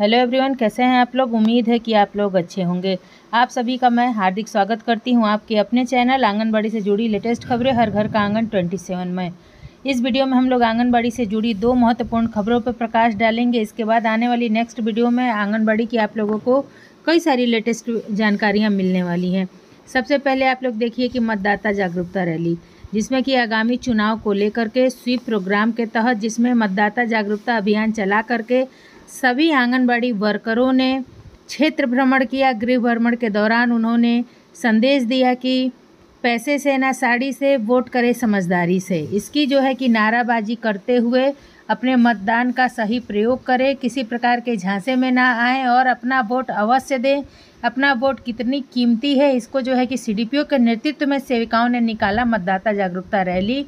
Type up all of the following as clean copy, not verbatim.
Hello everyone, कैसे हैं आप लोग। उम्मीद है कि आप लोग अच्छे होंगे। आप सभी का मैं हार्दिक स्वागत करती हूं आपके अपने चैनल आंगनबाड़ी से जुड़ी लेटेस्ट खबरें हर घर का आंगन 27 में। इस वीडियो में हम लोग आंगनबाड़ी से जुड़ी दो महत्वपूर्ण खबरों पर प्रकाश डालेंगे। इसके बाद आने वाली नेक्स्ट वीडियो में आंगनबाड़ी की आप लोगों को कई सारी लेटेस्ट जानकारियाँ मिलने वाली हैं। सबसे पहले आप लोग देखिए कि मतदाता जागरूकता रैली, जिसमें कि आगामी चुनाव को लेकर के स्वीप प्रोग्राम के तहत जिसमें मतदाता जागरूकता अभियान चला करके सभी आंगनबाड़ी वर्करों ने क्षेत्र भ्रमण किया। गृह भ्रमण के दौरान उन्होंने संदेश दिया कि पैसे से ना साड़ी से, वोट करें समझदारी से। इसकी जो है कि नाराबाजी करते हुए अपने मतदान का सही प्रयोग करें, किसी प्रकार के झांसे में ना आएं और अपना वोट अवश्य दें। अपना वोट कितनी कीमती है, इसको जो है कि सीडीपीओ के नेतृत्व में सेविकाओं ने निकाला मतदाता जागरूकता रैली।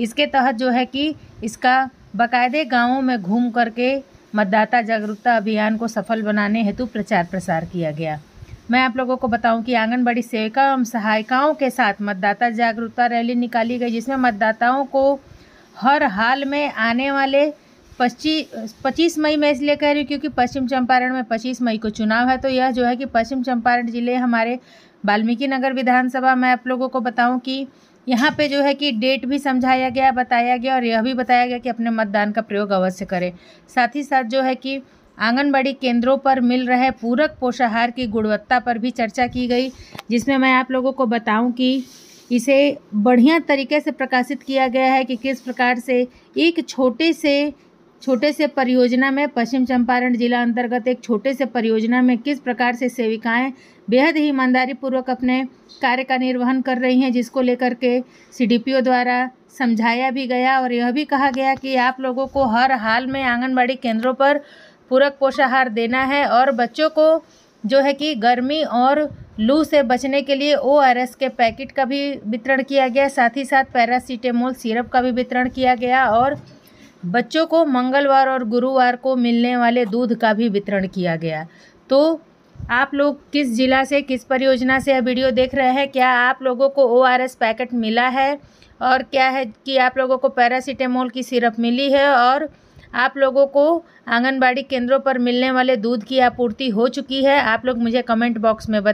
इसके तहत जो है कि इसका बाकायदे गाँवों में घूम करके मतदाता जागरूकता अभियान को सफल बनाने हेतु प्रचार प्रसार किया गया। मैं आप लोगों को बताऊं कि आंगनबाड़ी सेविका एवं सहायिकाओं के साथ मतदाता जागरूकता रैली निकाली गई, जिसमें मतदाताओं को हर हाल में आने वाले 25 मई में, इसलिए कह रही हूँ क्योंकि पश्चिम चंपारण में 25 मई को चुनाव है। तो यह जो है कि पश्चिम चंपारण जिले हमारे वाल्मीकि नगर विधानसभा में आप लोगों को बताऊँ कि यहाँ पे जो है कि डेट भी समझाया गया, बताया गया और यह भी बताया गया कि अपने मतदान का प्रयोग अवश्य करें। साथ ही साथ जो है कि आंगनबाड़ी केंद्रों पर मिल रहे पूरक पोषाहार की गुणवत्ता पर भी चर्चा की गई, जिसमें मैं आप लोगों को बताऊं कि इसे बढ़िया तरीके से प्रकाशित किया गया है कि किस प्रकार से एक छोटे से परियोजना में, पश्चिम चंपारण जिला अंतर्गत एक छोटे से परियोजना में किस प्रकार से सेविकाएं बेहद ही ईमानदारी पूर्वक अपने कार्य का निर्वहन कर रही हैं, जिसको लेकर के सीडीपीओ द्वारा समझाया भी गया और यह भी कहा गया कि आप लोगों को हर हाल में आंगनबाड़ी केंद्रों पर पूरक पोषाहार देना है और बच्चों को जो है कि गर्मी और लू से बचने के लिए ओआरएस के पैकेट का भी वितरण किया गया। साथ ही साथ पैरासीटामोल सिरप का भी वितरण किया गया और बच्चों को मंगलवार और गुरुवार को मिलने वाले दूध का भी वितरण किया गया। तो आप लोग किस जिला से, किस परियोजना से यह वीडियो देख रहे हैं, क्या आप लोगों को ओआरएस पैकेट मिला है और क्या है कि आप लोगों को पैरासीटामोल की सिरप मिली है और आप लोगों को आंगनबाड़ी केंद्रों पर मिलने वाले दूध की आपूर्ति हो चुकी है, आप लोग मुझे कमेंट बॉक्स में